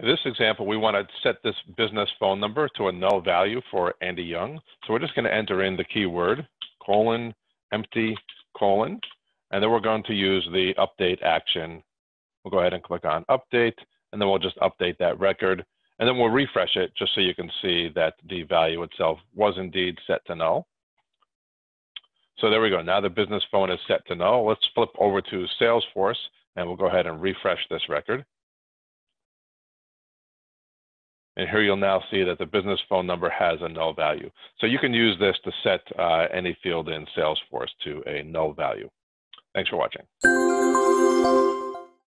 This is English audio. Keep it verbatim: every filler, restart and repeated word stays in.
In this example, we want to set this business phone number to a null value for Andy Young. So we're just going to enter in the keyword, colon, empty, colon, and then we're going to use the update action. We'll go ahead and click on update, and then we'll just update that record. And then we'll refresh it just so you can see that the value itself was indeed set to null. So there we go. Now the business phone is set to null. Let's flip over to Salesforce, and we'll go ahead and refresh this record. And here you'll now see that the business phone number has a null value. So you can use this to set uh, any field in Salesforce to a null value. Thanks for watching.